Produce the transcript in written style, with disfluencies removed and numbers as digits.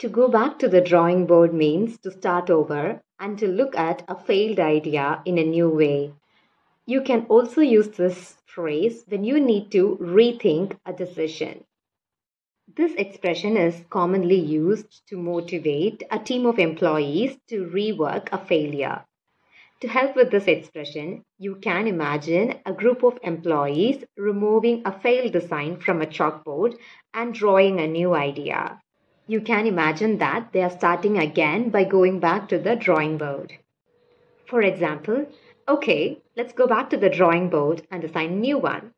To go back to the drawing board means to start over and to look at a failed idea in a new way. You can also use this phrase when you need to rethink a decision. This expression is commonly used to motivate a team of employees to rework a failure. To help with this expression, you can imagine a group of employees removing a failed design from a chalkboard and drawing a new idea. You can imagine that they are starting again by going back to the drawing board. For example, okay, let's go back to the drawing board and design a new one.